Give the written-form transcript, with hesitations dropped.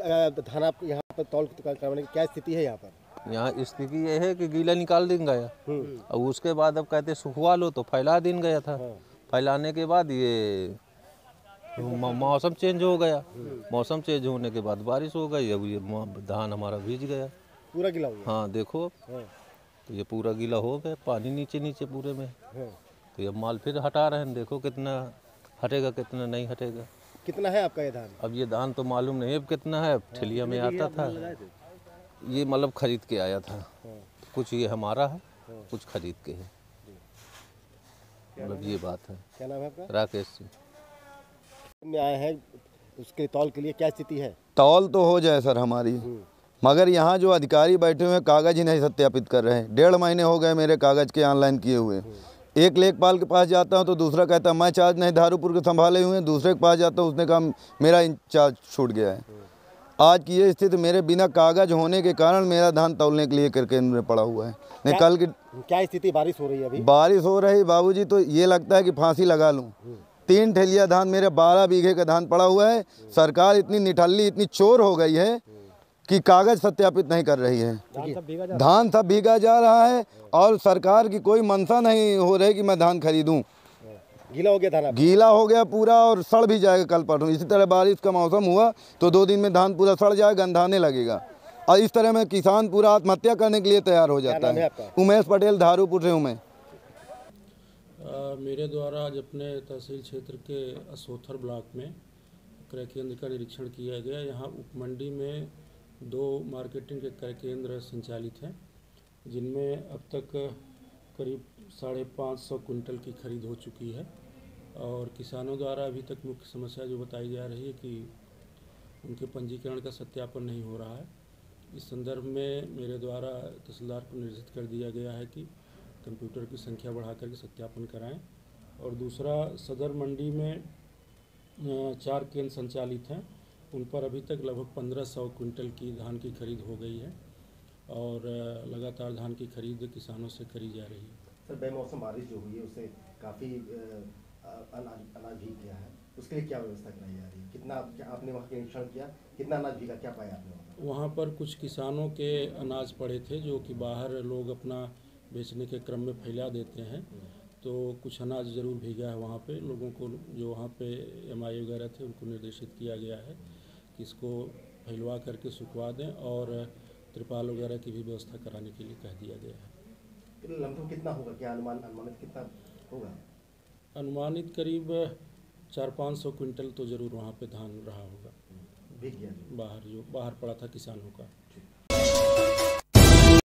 धान आप यहाँ पर तौल करवाने की क्या स्थिति है यहाँ पर? यहाँ स्थिति ये है कि गीला निकाल दिन गया और उसके बाद अब कहते सुखवा लो तो फैला दिन गया था। फैलाने के बाद ये मौसम चेंज हो गया। मौसम चेंज होने के बाद बारिश हो गई। अब ये धान हमारा भीज गया, पूरा गीला हो गया। हाँ देखो तो ये पूरा गीला हो गया, पानी नीचे नीचे पूरे में। तो ये माल फिर हटा रहे हैं, देखो कितना हटेगा कितना नहीं हटेगा। कितना है आपका ये धान? अब ये धान तो मालूम नहीं अब कितना है। ठेलिया में आता था ये, मतलब खरीद के आया था। कुछ ये हमारा है, कुछ खरीद के है, मतलब ये बात है। क्या नाम है आपका? राकेश। में आए हैं उसके तौल के लिए, क्या स्थिति है? तौल तो हो जाए सर हमारी, मगर यहाँ जो अधिकारी बैठे हुए कागज ही नहीं सत्यापित कर रहे हैं। 1.5 महीने हो गए मेरे कागज के ऑनलाइन किए हुए। एक लेखपाल के पास जाता हूँ तो दूसरा कहता है मैं चार्ज नहीं धारूपुर के संभाले हुए हैं। दूसरे के पास जाता हूँ उसने कहा मेरा इंचार्ज छूट गया है। आज की ये स्थिति मेरे बिना कागज होने के कारण मेरा धान तौलने के लिए करके में पड़ा हुआ है। निकाल के क्या स्थिति? बारिश हो रही है अभी, बारिश हो रही बाबूजी, तो ये लगता है कि फांसी लगा लूँ। 3 ठेलिया धान मेरे 12 बीघे का धान पड़ा हुआ है। सरकार इतनी निठल्ली, इतनी चोर हो गई है कि कागज सत्यापित नहीं कर रही है। धान सब भीगा जा रहा है और सरकार की कोई मंशा नहीं हो रही कि मैं धान खरीदूं। गीला हो गया धान, गीला हो गया पूरा और सड़ भी जाएगा। कल परसों इसी तरह बारिश का मौसम हुआ तो 2 दिन में धान पूरा सड़ जाएगा, गंधाने लगेगा और इस तरह में किसान पूरा आत्महत्या करने के लिए तैयार हो जाता है। उमेश पटेल, धारूपुर से हूँ मैं। मेरे द्वारा आज अपने तहसील क्षेत्र के असोथर ब्लॉक में क्रय केंद्र का निरीक्षण किया गया। यहाँ उपमंडी में 2 मार्केटिंग के क्रय केंद्र संचालित हैं, जिनमें अब तक करीब 550 क्विंटल की खरीद हो चुकी है। और किसानों द्वारा अभी तक मुख्य समस्या जो बताई जा रही है कि उनके पंजीकरण का सत्यापन नहीं हो रहा है। इस संदर्भ में मेरे द्वारा तहसीलदार को निर्देशित कर दिया गया है कि कंप्यूटर की संख्या बढ़ा करके सत्यापन कराएं। और दूसरा, सदर मंडी में 4 केंद्र संचालित हैं, उन पर अभी तक लगभग 1500 क्विंटल की धान की खरीद हो गई है और लगातार धान की खरीद किसानों से करी जा रही है। सर, बेमौसम बारिश जो हुई है उससे काफ़ी अनाज भीग गया है, उसके लिए क्या व्यवस्था कराई जा रही है? कितना आपने वहाँ निरीक्षण किया, कितना अनाज भीगा, क्या पाया आपने? वहाँ पर कुछ किसानों के अनाज पड़े थे जो कि बाहर लोग अपना बेचने के क्रम में फैला देते हैं, तो कुछ अनाज जरूर भीगा है। वहाँ पे लोगों को जो वहाँ पे MI वगैरह थे उनको निर्देशित किया गया है कि इसको फैलवा करके सुखवा दें और त्रिपाल वगैरह की भी व्यवस्था कराने के लिए कह दिया गया है। लगभग कितना होगा, क्या अनुमानित कितना होगा? अनुमानित करीब 400-500 क्विंटल तो जरूर वहाँ पे धान रहा होगा, भीग गया बाहर, जो बाहर पड़ा था किसानों का।